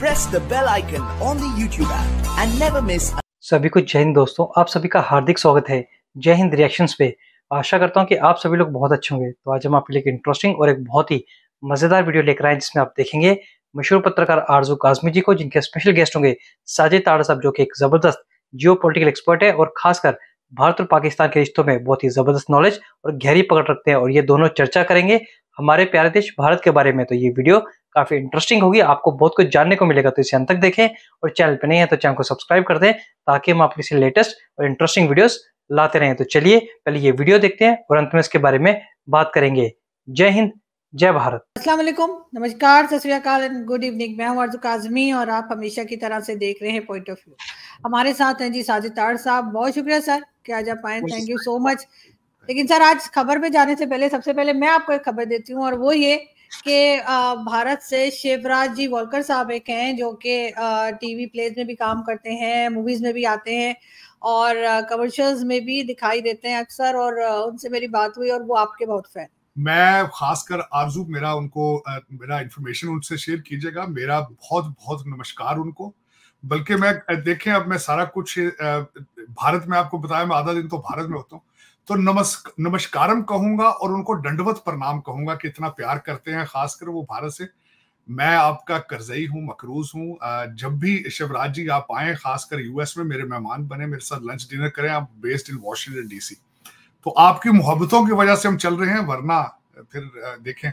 Press the bell icon on the YouTube app and never miss. सभी को जय हिंद दोस्तों, आप सभी का हार्दिक स्वागत है जय हिंद रिएक्शंस पे। आशा करता हूँ कि आप सभी लोग बहुत अच्छे होंगे। तो आज हम आपके लिए एक इंटरेस्टिंग और एक बहुत ही मजेदार वीडियो लेकर आए, जिसमें आप देखेंगे मशहूर पत्रकार आरजू काजमी जी को, जिनके स्पेशल गेस्ट होंगे साजिद ताड़ साहब, जो कि एक जबरदस्त जियोपॉलिटिकल एक्सपर्ट है और खासकर भारत और पाकिस्तान के रिश्तों में बहुत ही जबरदस्त नॉलेज और गहरी पकड़ रखते हैं, और ये दोनों चर्चा करेंगे हमारे प्यारे देश भारत के बारे में। तो ये वीडियो काफी इंटरेस्टिंग होगी, आपको बहुत कुछ जानने को मिलेगा, तो इसे अंत तक देखें। और चैनल पे नए हैं तो चैनल को सब्सक्राइब कर दें, ताकि हम आपके लेटेस्ट और इंटरेस्टिंग वीडियोस लाते रहें। तो चलिए पहले ये वीडियो देखते हैं और अंत में इसके बारे में बात करेंगे। जय हिंद, जय भारत। अस्सलाम वालेकुम, नमस्कार, सत श्री अकाल एंड गुड इवनिंग। मैं हूं आरजू काजमी और आप हमेशा की तरह से देख रहे हैं पॉइंट ऑफ व्यू। हमारे साथ हैं जी साजिद ताड़ साहब। बहुत शुक्रिया सर कि आज आप आए, थैंक यू सो मच। लेकिन सर आज खबर पे जाने से पहले सबसे पहले मैं आपको एक खबर देती हूँ, और वो ये कि भारत से शिवराज जी वॉलकर साहब एक हैं, जो कि टीवी प्लेज में भी काम करते हैं, मूवीज में भी आते हैं और कमर्शियल्स में भी दिखाई देते हैं अक्सर, और उनसे मेरी बात हुई और वो आपके बहुत फैन। मैं खासकर आरजू, मेरा उनको मेरा इंफॉर्मेशन उनसे शेयर कीजिएगा, मेरा बहुत बहुत नमस्कार उनको। बल्कि मैं देखें, अब मैं सारा कुछ भारत में आपको बताया, मैं आधा दिन तो भारत में होता हूँ, तो नमस्कारम कहूंगा और उनको दंडवत प्रणाम कहूंगा कि इतना प्यार करते हैं, खासकर वो भारत से। मैं आपका कर्जई हूं, मकरूज हूं। जब भी शिवराज जी आप आए, खासकर यूएस में मेरे मेहमान बने, मेरे साथ लंच डिनर करें। आप बेस्ड इन वॉशिंगटन डीसी, तो आपकी मोहब्बतों की वजह से हम चल रहे हैं, वरना फिर देखें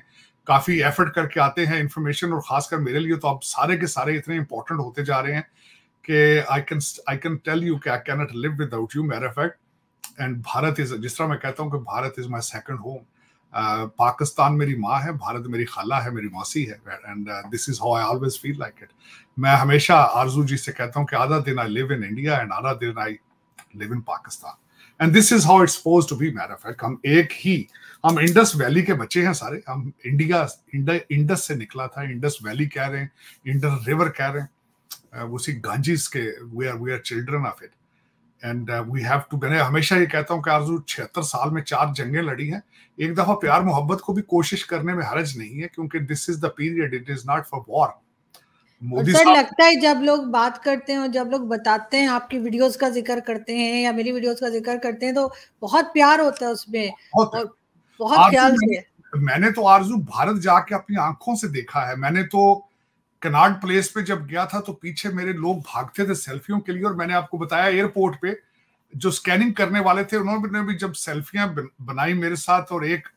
काफी एफर्ट करके आते हैं इंफॉर्मेशन, और खासकर मेरे लिए तो आप सारे के सारे इतने इंपॉर्टेंट होते जा रहे हैं कि आई कैन टेल यू कि I can not live without you. Matter fact and Bharat is, जिस तरह मैं कहता हूँ कि Bharat is my second home. Pakistan मेरी माँ है, भारत मेरी खाला है, मेरी मौसी है, and this is how I always feel like it. मैं हमेशा आरजू जी से कहता हूँ कि आधा दिन I live in India and आधा दिन I live in Pakistan, and this is how it's supposed to be. Matter fact हम इंडस वैली के बच्चे हैं सारे, हम इंडस से निकला था, इंडस वैली कह रहे हैं, इंडस रिवर कह रहे हैं, उसी गांजीज के we are children of it. And we have to, मैंने हमेशा ये कहता हूँ कि आरजू 76 साल में 4 जंगें लड़ी हैं। एक दफा प्यार मोहब्बत को भी कोशिश करने में हरज नहीं है, क्योंकि this is the period, it is not for war. Modi sir, लगता है जब लोग बात करते हैं और जब लोग बताते हैं, आपकी वीडियोस का जिक्र करते हैं या मेरी वीडियोस का जिक्र करते हैं, तो बहुत प्यार होता है उसमें, बहुत ख्याल से। मैंने तो आरजू भारत जाके अपनी आंखों से देखा है। मैंने तो कनाट प्लेस पे जब गया था, तो पीछे मेरे लोग भागते थे सेल्फियों के लिए, और मैंने आपको बताया एयरपोर्ट पे जो स्कैनिंग करने वाले थे, उन्होंने भी जब सेल्फियां बनाई मेरे साथ, और एक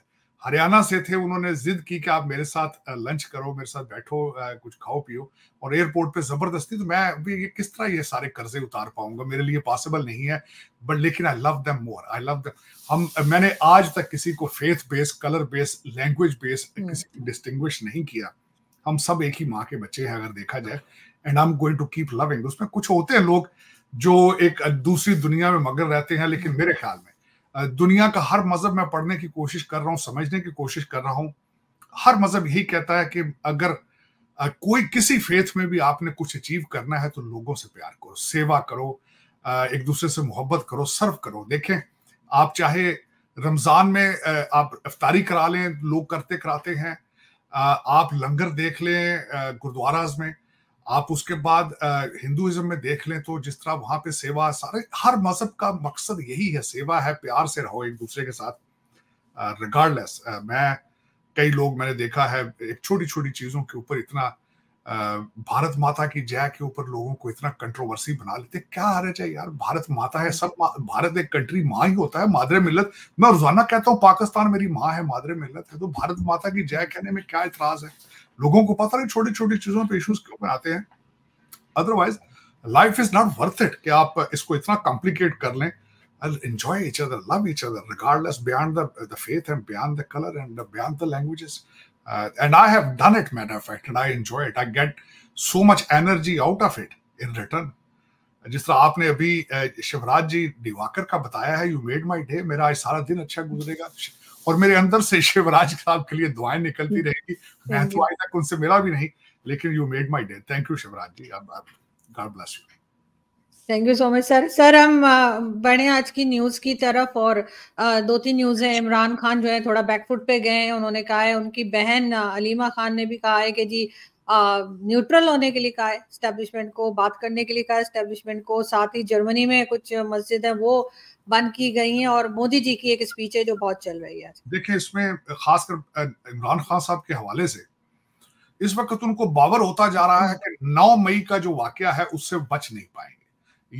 हरियाणा से थे, उन्होंने जिद की कि आप मेरे साथ लंच करो, मेरे साथ बैठो, कुछ खाओ पियो, और एयरपोर्ट पे जबरदस्ती। तो मैं भी किस तरह ये सारे कर्जे उतार पाऊंगा, मेरे लिए पॉसिबल नहीं है, बट लेकिन I love them more, I love them. मैंने आज तक किसी को faith based, colour based, language based किसी को डिस्टिंग्विश नहीं किया। हम सब एक ही माँ के बच्चे हैं अगर देखा जाए, and I am going to keep loving. उसमें कुछ होते हैं लोग जो एक दूसरी दुनिया में मगन रहते हैं, लेकिन मेरे ख्याल में दुनिया का हर मजहब मैं पढ़ने की कोशिश कर रहा हूँ, समझने की कोशिश कर रहा हूँ। हर मजहब यही कहता है कि अगर कोई किसी फेथ में भी आपने कुछ अचीव करना है, तो लोगों से प्यार करो, सेवा करो, एक दूसरे से मोहब्बत करो, सर्व करो। देखें, आप चाहे रमजान में आप इफ्तारी करा लें, लोग करते कराते हैं, आप लंगर देख लें गुरुद्वाराज में, आप उसके बाद हिंदुइज्म में देख लें, तो जिस तरह वहां पे सेवा, सारे हर मजहब का मकसद यही है, सेवा है, प्यार से रहो एक दूसरे के साथ रिगार्डलेस। मैं कई लोग मैंने देखा है एक छोटी छोटी चीजों के ऊपर इतना भारत माता की जय के ऊपर लोगों को इतना कंट्रोवर्सी बना लेते, क्या हरज है यार, भारत माता है, सब भारत एक कंट्री माँ ही होता है, मादरे मिल्लत। मैं रोजाना कहता हूँ पाकिस्तान मेरी माँ है, मादरे मिल्लत है, तो भारत माता की जय कहने में क्या इतराज है। लोगों को पता नहीं छोटी छोटी चीजों पर इश्यूज क्यों बनाते हैं, otherwise life is not worth it कि आप इसको इतना कॉम्प्लिकेट कर लें। Enjoy each other, love each other, regardless beyond the faith and beyond the color and beyond the languages. And I have done it, matter of fact, and I enjoy it. I get so much energy out of it in return. जिस तरह आपने अभी शिवराज जी दिवाकर का बताया है, you made my day, मेरा आज सारा दिन अच्छा गुजरेगा, और मेरे अंदर से शिवराज साहब के लिए दुआएं निकलती रहेगी। मैं तो आज तक उनसे मिला भी नहीं, लेकिन you made my day. Thank you, Shivraj ji. God bless you. Thank you so much sir. Sir हम बढ़े आज की न्यूज की तरफ, और 2-3 न्यूज है। इमरान खान जो है थोड़ा बैकफुट पे गए हैं, उन्होंने कहा है, उनकी बहन अलीमा खान ने भी कहा है कि जी न्यूट्रल होने के लिए कहा है एस्टेब्लिशमेंट को, बात करने के लिए कहा है एस्टेब्लिशमेंट को। साथ ही जर्मनी में कुछ मस्जिद है वो बंद की गई हैं और मोदी जी की एक स्पीच है जो बहुत चल रही है। देखिए इसमें खासकर इमरान खान साहब के हवाले से इस वक्त उनको बावर होता जा रहा है कि 9 मई का जो वाकया है उससे बच नहीं पाएंगे।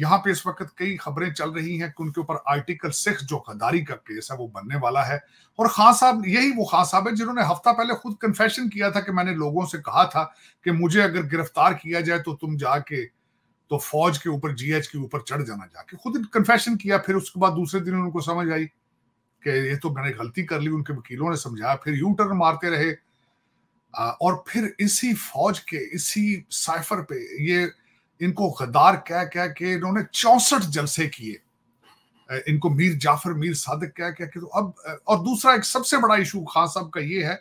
यहाँ पे इस वक्त कई खबरें चल रही हैं कि उनके ऊपर आर्टिकल 6 जो गद्दारी का केस है वो बनने वाला है। और खान साहब, यही वो खान साहब है जिन्होंने हफ्ता पहले खुद कन्फेशन किया था कि मैंने लोगों से कहा था कि मुझे अगर गिरफ्तार किया जाए तो तुम जाके तो फौज के ऊपर, GH के ऊपर चढ़ जाना, जाके खुद कन्फेशन किया। फिर उसके बाद दूसरे दिन उनको समझ आई कि ये तो मैंने गलती कर ली, उनके वकीलों ने समझाया, फिर यू टर्न मारते रहे। और फिर इसी फौज के इसी साइफर पे ये इनको गद्दार कह कह के इन्होंने 64 जलसे किए, इनको मीर जाफर मीर सादिक कह कह के। तो अब और दूसरा एक सबसे बड़ा इशू खान साहब का ये है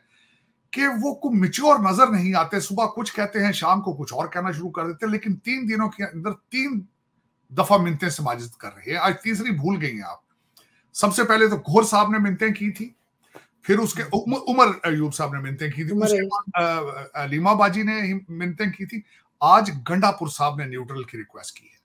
कि वो को मैच्योर नजर नहीं आते, सुबह कुछ कहते हैं शाम को कुछ और कहना शुरू कर देते हैं। लेकिन 3 दिनों के अंदर 3 दफा मिन्नतें समाजित कर रहे हैं, आज तीसरी भूल गई हैं आप। सबसे पहले तो घोर साहब ने मिन्नतें की थी, फिर उसके उमर अयूब साहब ने मिन्नतें की थी, उसके बाद अलीमा बाजी ने मिन्नतें की थी, आज गंडापुर साहब ने न्यूट्रल की रिक्वेस्ट की है।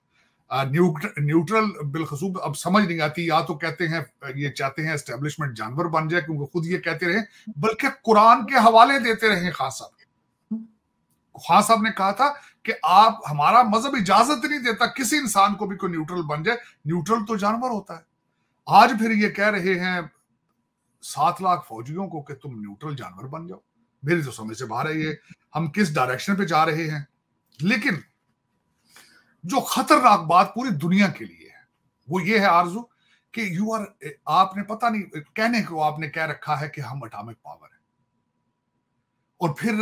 न्यूट्रल बिलखसूब अब समझ नहीं आती, या तो कहते हैं ये चाहते हैं एस्टेब्लिशमेंट जानवर बन जाए क्योंकि खुद ये कहते रहे, बल्कि कुरान के हवाले देते रहे। खान साहब ने कहा था कि आप, हमारा मजहब इजाजत नहीं देता किसी इंसान को भी कोई न्यूट्रल बन जाए, न्यूट्रल तो जानवर होता है। आज फिर ये कह रहे हैं 7 लाख फौजियों को कि तुम न्यूट्रल जानवर बन जाओ। मेरी तो समझ से बाहर है ये, हम किस डायरेक्शन पे जा रहे हैं। लेकिन जो खतरनाक बात पूरी दुनिया के लिए है वो ये है आरजू कि आपने पता नहीं कहने को आपने कह रखा है कि हम एटॉमिक पावर है। और फिर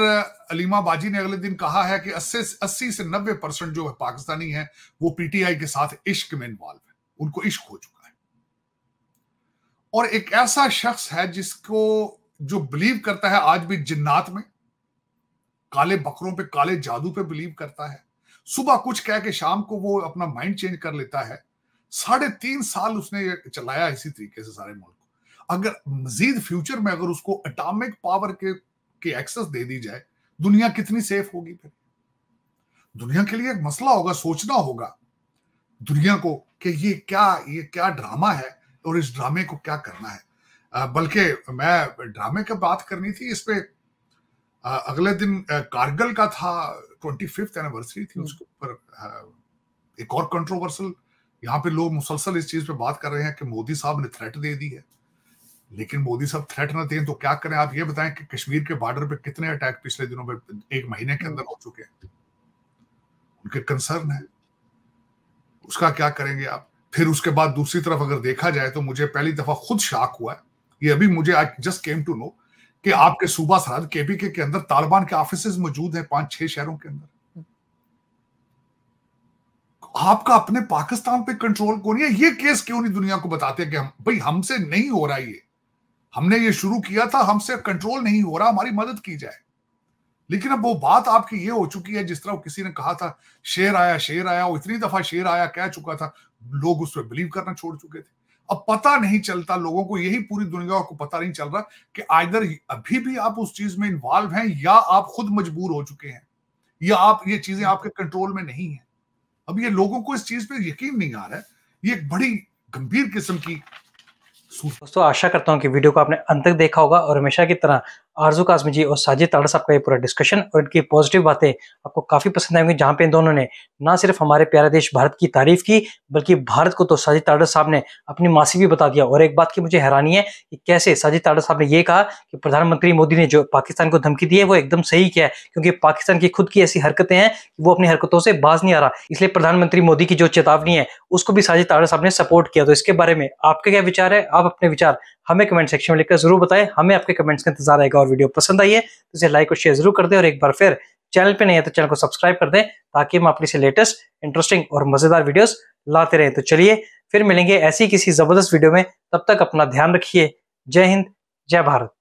अलीमा बाजी ने अगले दिन कहा है कि 80 से 90% जो पाकिस्तानी है वो PTI के साथ इश्क में इन्वॉल्व है, उनको इश्क हो चुका है। और एक ऐसा शख्स है जिसको जो बिलीव करता है आज भी जिन्नात में, काले बकरों पे, काले जादू पे बिलीव करता है। सुबह कुछ कह के शाम को वो अपना माइंड चेंज कर लेता है। 3.5 साल उसने चलाया इसी तरीके से सारे मुल्क को। अगर मजीद फ्यूचर में अगर उसको एटॉमिक पावर के एक्सेस दे दी जाए, दुनिया कितनी सेफ होगी? फिर दुनिया के लिए एक मसला होगा, सोचना होगा दुनिया को कि ये क्या ड्रामा है और इस ड्रामे को क्या करना है। बल्कि मैं ड्रामे की बात करनी थी इस पे, अगले दिन कारगिल का था, 25th एनिवर्सरी थी, उसके ऊपर एक और कंट्रोवर्सल, यहाँ पे लोग मुसलसल इस चीज पे बात कर रहे हैं कि मोदी साहब ने थ्रेट दे दी है। लेकिन मोदी साहब थ्रेट ना दें तो क्या करें? आप ये बताएं कि कश्मीर के बॉर्डर पे कितने अटैक पिछले दिनों में 1 महीने के अंदर हो चुके हैं, उनके कंसर्न है, उसका क्या करेंगे आप? फिर उसके बाद दूसरी तरफ अगर देखा जाए तो मुझे पहली दफा खुद शॉक हुआ है, ये अभी मुझे I just came to know कि आपके सूबा सरहद KPK के अंदर तालिबान के ऑफिसेज मौजूद हैं 5-6 शहरों के अंदर। आपका अपने पाकिस्तान पे कंट्रोल को नहीं है, ये केस क्यों नहीं दुनिया को बताते कि हम भाई हमसे नहीं हो रहा, ये हमने ये शुरू किया था, हमसे कंट्रोल नहीं हो रहा, हमारी मदद की जाए। लेकिन अब वो बात आपकी ये हो चुकी है जिस तरह किसी ने कहा था शेर आया, वो इतनी दफा शेर आया कह चुका था, लोग उस पर बिलीव करना छोड़ चुके थे। अब पता नहीं चलता लोगों को, यही पूरी दुनिया को पता नहीं चल रहा कि आइदर अभी भी आप उस चीज में इन्वॉल्व हैं या आप खुद मजबूर हो चुके हैं या आप ये चीजें आपके कंट्रोल में नहीं है। अब ये लोगों को इस चीज पे यकीन नहीं आ रहा है, ये एक बड़ी गंभीर किस्म की। दोस्तों आशा करता हूँ कि वीडियो को आपने अंत तक देखा होगा और हमेशा की तरह आरजू काजमी जी और साजिद ताड़ साहब का ये पूरा डिस्कशन और इनकी पॉजिटिव बातें आपको काफ़ी पसंद आएंगी, जहाँ पे इन दोनों ने ना सिर्फ हमारे प्यारे देश भारत की तारीफ की बल्कि भारत को तो साजिद ताड़ साहब ने अपनी मासी भी बता दिया। और एक बात की मुझे हैरानी है कि कैसे साजिद ताड़ साहब ने ये कहा कि प्रधानमंत्री मोदी ने जो पाकिस्तान को धमकी दी है वो एकदम सही किया है, क्योंकि पाकिस्तान की खुद की ऐसी हरकतें हैं कि वो अपनी हरकतों से बाज नहीं आ रहा। इसलिए प्रधानमंत्री मोदी की जो चेतावनी है उसको भी साजिद ताड़ साहब ने सपोर्ट किया। तो इसके बारे में आपके क्या विचार है? आप अपने विचार हमें कमेंट सेक्शन में लिखकर जरूर बताएं, हमें आपके कमेंट्स का इंतजार रहेगा। और वीडियो पसंद आई है तो इसे लाइक और शेयर जरूर कर दें, और एक बार फिर चैनल पे नहीं है तो चैनल को सब्सक्राइब कर दें ताकि हम अपने से लेटेस्ट इंटरेस्टिंग और मजेदार वीडियोस लाते रहें। तो चलिए फिर मिलेंगे ऐसी किसी जबरदस्त वीडियो में, तब तक अपना ध्यान रखिए। जय हिंद, जय भारत।